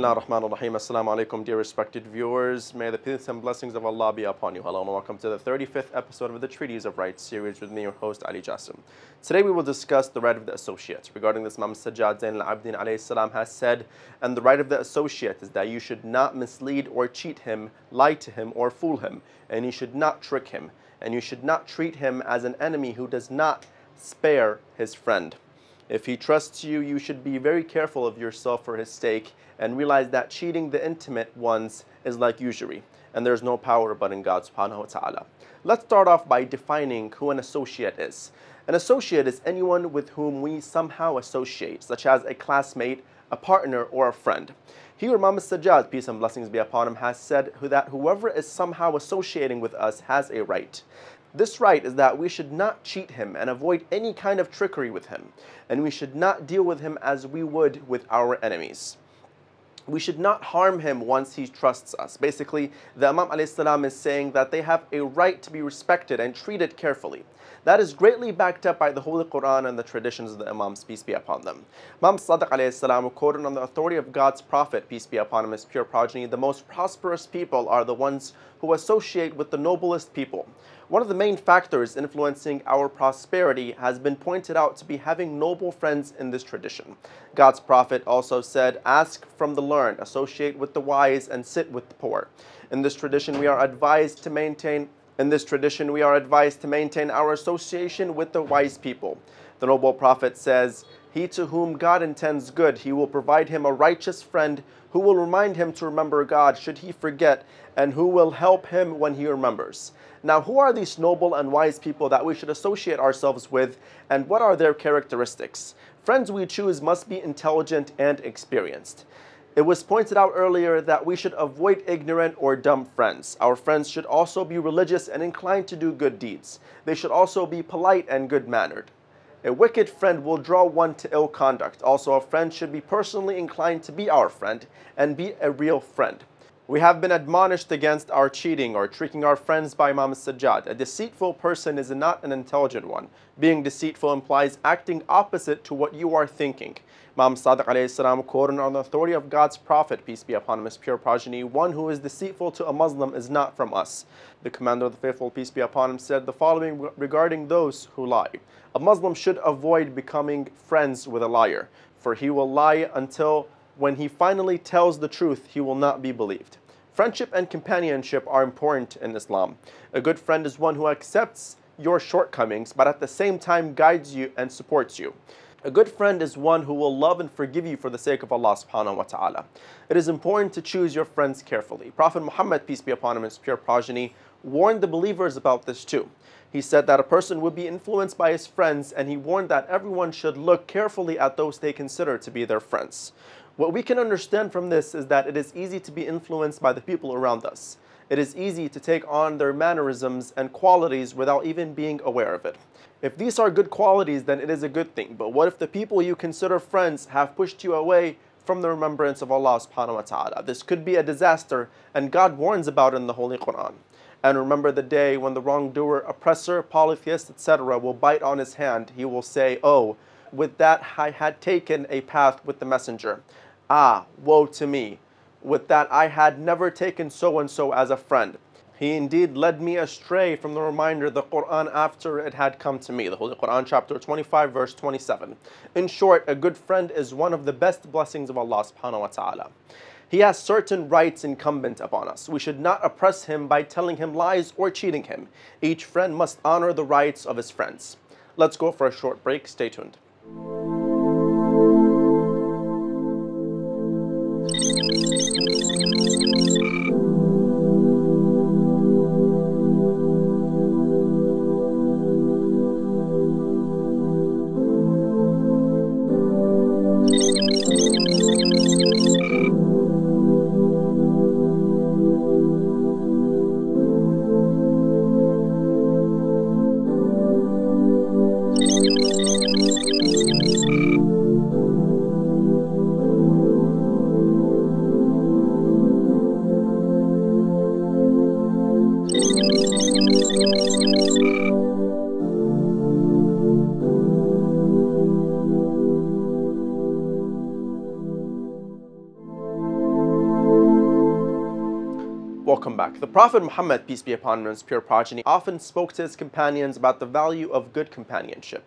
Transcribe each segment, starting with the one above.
Bismillah ar-Rahman ar-Rahim. Assalamu alaikum, dear respected viewers. May the peace and blessings of Allah be upon you. Hello and welcome to the 35th episode of the Treatise of Rights series with me, your host, Ali Jasim. Today we will discuss the right of the associate. Regarding this, Imam Sajjad, Zain al-Abdin alayhi salam has said, and the right of the associate is that you should not mislead or cheat him, lie to him or fool him, and you should not trick him, and you should not treat him as an enemy who does not spare his friend. If he trusts you, you should be very careful of yourself for his sake and realize that cheating the intimate ones is like usury, and there's no power but in God subhanahu wa ta'ala. Let's start off by defining who an associate is. An associate is anyone with whom we somehow associate, such as a classmate, a partner, or a friend. Here Imam Sajjad, peace and blessings be upon him, has said that whoever is somehow associating with us has a right. This right is that we should not cheat him and avoid any kind of trickery with him, and we should not deal with him as we would with our enemies. We should not harm him once he trusts us. Basically, the Imam alayhi salam is saying that they have a right to be respected and treated carefully. That is greatly backed up by the Holy Quran and the traditions of the Imams, peace be upon them. Imam Sadiq alayhi salam quoted on the authority of God's Prophet, peace be upon him, his pure progeny, the most prosperous people are the ones who associate with the noblest people. One of the main factors influencing our prosperity has been pointed out to be having noble friends in this tradition. God's Prophet also said, ask from the learned, associate with the wise, and sit with the poor. In this tradition, we are advised to maintain our association with the wise people. The noble prophet says, he to whom God intends good, he will provide him a righteous friend who will remind him to remember God should he forget, and who will help him when he remembers. Now, who are these noble and wise people that we should associate ourselves with, and what are their characteristics? Friends we choose must be intelligent and experienced. It was pointed out earlier that we should avoid ignorant or dumb friends. Our friends should also be religious and inclined to do good deeds. They should also be polite and good-mannered. A wicked friend will draw one to ill conduct. Also, a friend should be personally inclined to be our friend and be a real friend. We have been admonished against our cheating or tricking our friends by Imam Sajjad. A deceitful person is not an intelligent one. Being deceitful implies acting opposite to what you are thinking. Imam Sadiq alayhi salam quoted on the authority of God's Prophet, peace be upon him, his pure progeny, one who is deceitful to a Muslim is not from us. The Commander of the Faithful, peace be upon him, said the following regarding those who lie. A Muslim should avoid becoming friends with a liar, for he will lie until when he finally tells the truth, he will not be believed. Friendship and companionship are important in Islam. A good friend is one who accepts your shortcomings, but at the same time guides you and supports you. A good friend is one who will love and forgive you for the sake of Allah subhanahu wa ta'ala. It is important to choose your friends carefully. Prophet Muhammad, peace be upon him, his pure progeny, warned the believers about this too. He said that a person would be influenced by his friends, and he warned that everyone should look carefully at those they consider to be their friends. What we can understand from this is that it is easy to be influenced by the people around us. It is easy to take on their mannerisms and qualities without even being aware of it. If these are good qualities, then it is a good thing. But what if the people you consider friends have pushed you away from the remembrance of Allah subhanahu wa ta'ala? This could be a disaster, and God warns about it in the Holy Quran. And remember the day when the wrongdoer, oppressor, polytheist, etc. will bite on his hand. He will say, oh, with that I had taken a path with the messenger. Ah, woe to me, with that I had never taken so-and-so as a friend. He indeed led me astray from the reminder of the Quran after it had come to me. The Holy Quran, chapter 25, verse 27. In short, a good friend is one of the best blessings of Allah subhanahu wa ta'ala. He has certain rights incumbent upon us. We should not oppress him by telling him lies or cheating him. Each friend must honor the rights of his friends. Let's go for a short break. Stay tuned. Welcome back. The Prophet Muhammad, peace be upon him and his pure progeny, often spoke to his companions about the value of good companionship.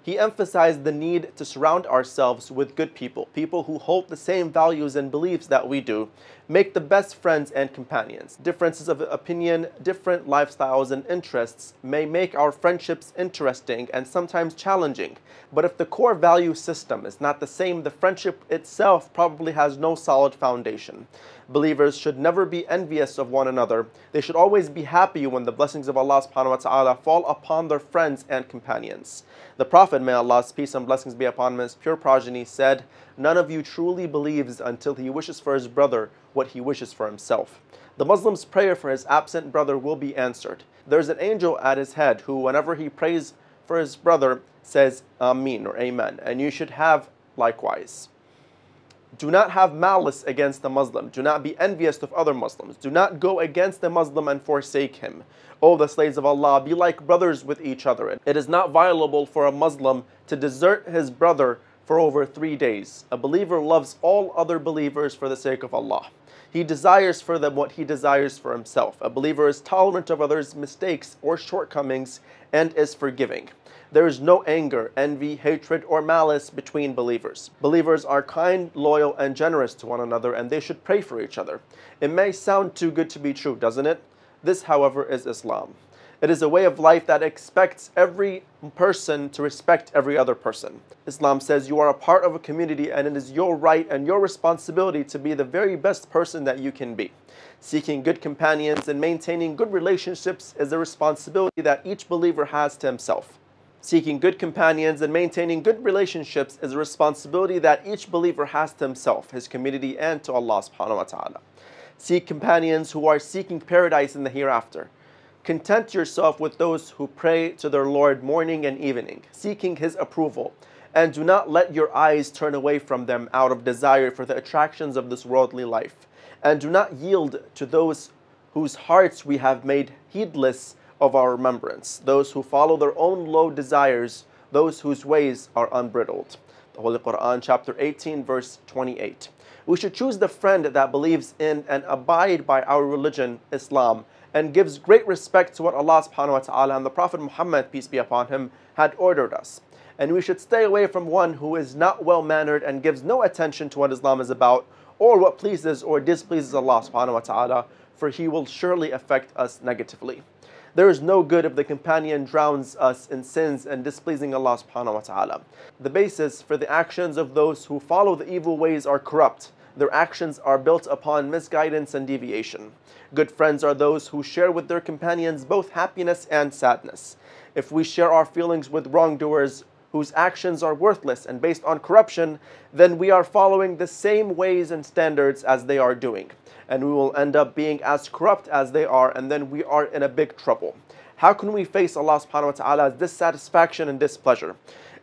He emphasized the need to surround ourselves with good people, people who hold the same values and beliefs that we do, make the best friends and companions. Differences of opinion, different lifestyles and interests may make our friendships interesting and sometimes challenging, but if the core value system is not the same, the friendship itself probably has no solid foundation. Believers should never be envious of one another. They should always be happy when the blessings of Allah subhanahu wa ta'ala fall upon their friends and companions. The Prophet, may Allah's peace and blessings be upon him, his pure progeny, said, "None of you truly believes until he wishes for his brother what he wishes for himself." The Muslim's prayer for his absent brother will be answered. There's an angel at his head who, whenever he prays for his brother, says Ameen or Amen, and you should have likewise. Do not have malice against the Muslim. Do not be envious of other Muslims. Do not go against the Muslim and forsake him. O the slaves of Allah, be like brothers with each other. It is not viable for a Muslim to desert his brother for over 3 days. A believer loves all other believers for the sake of Allah. He desires for them what he desires for himself. A believer is tolerant of others' mistakes or shortcomings and is forgiving. There is no anger, envy, hatred, or malice between believers. Believers are kind, loyal, and generous to one another, and they should pray for each other. It may sound too good to be true, doesn't it? This, however, is Islam. It is a way of life that expects every person to respect every other person. Islam says you are a part of a community and it is your right and your responsibility to be the very best person that you can be. Seeking good companions and maintaining good relationships is a responsibility that each believer has to himself. Seeking good companions and maintaining good relationships is a responsibility that each believer has to himself, his community, and to Allah subhanahu wa ta'ala. Seek companions who are seeking paradise in the hereafter. Content yourself with those who pray to their Lord morning and evening, seeking His approval, and do not let your eyes turn away from them out of desire for the attractions of this worldly life, and do not yield to those whose hearts we have made heedless of our remembrance, those who follow their own low desires, those whose ways are unbridled. The Holy Quran, chapter 18, verse 28. We should choose the friend that believes in and abide by our religion, Islam, and gives great respect to what Allah subhanahu wa ta'ala and the Prophet Muhammad, peace be upon him, had ordered us. And we should stay away from one who is not well-mannered and gives no attention to what Islam is about or what pleases or displeases Allah subhanahu wa ta'ala, for he will surely affect us negatively. There is no good if the companion drowns us in sins and displeasing Allah subhanahu wa ta'ala. The basis for the actions of those who follow the evil ways are corrupt. Their actions are built upon misguidance and deviation. Good friends are those who share with their companions both happiness and sadness. If we share our feelings with wrongdoers whose actions are worthless and based on corruption, then we are following the same ways and standards as they are doing, and we will end up being as corrupt as they are, and then we are in a big trouble. How can we face Allah subhanahu wa ta'ala's dissatisfaction and displeasure?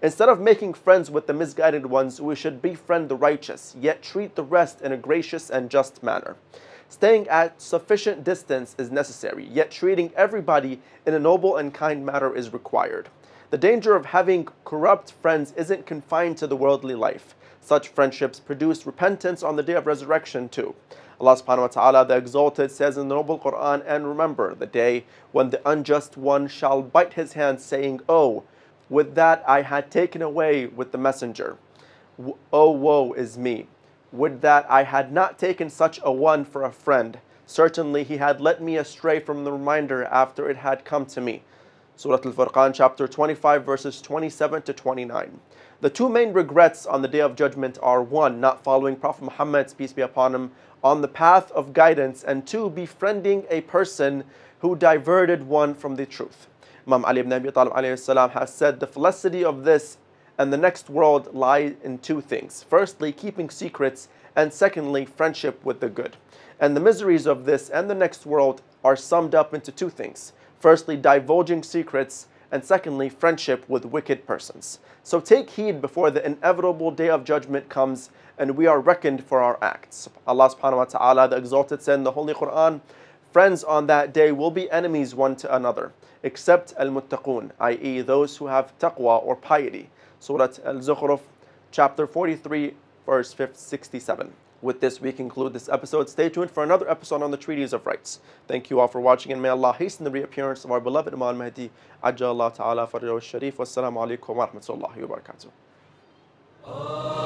Instead of making friends with the misguided ones, we should befriend the righteous, yet treat the rest in a gracious and just manner. Staying at sufficient distance is necessary, yet treating everybody in a noble and kind manner is required. The danger of having corrupt friends isn't confined to the worldly life. Such friendships produce repentance on the day of resurrection too. Allah subhanahu wa ta'ala, the Exalted, says in the Noble Quran, "And remember the day when the unjust one shall bite his hand, saying, 'Oh, with that I had taken away with the messenger. Oh, woe is me. Would that I had not taken such a one for a friend. Certainly he had led me astray from the reminder after it had come to me.'" Surah Al-Furqan, chapter 25, verses 27 to 29. The two main regrets on the Day of Judgment are, one, not following Prophet Muhammad's, peace be upon him, on the path of guidance, and two, befriending a person who diverted one from the truth. Imam Ali ibn Abi Talib has said, "The felicity of this and the next world lie in two things. Firstly, keeping secrets, and secondly, friendship with the good. And the miseries of this and the next world are summed up into two things. Firstly, divulging secrets, and secondly, friendship with wicked persons." So take heed before the inevitable Day of Judgment comes and we are reckoned for our acts. Allah subhanahu wa ta'ala, the Exalted, said in the Holy Quran, "Friends on that day will be enemies one to another, except al-Muttaqoon, i.e. those who have taqwa or piety." Surah Al-Zukhruf, chapter 43, verse 67. with this, we conclude this episode. Stay tuned for another episode on the Treatise of Rights. Thank you all for watching, and may Allah hasten the reappearance of our beloved Imam al-Mahdi, Ajjal Allah Ta'ala Farid al-Sharif. Wassalamu alaikum wa rahmatullahi wa barakatuh.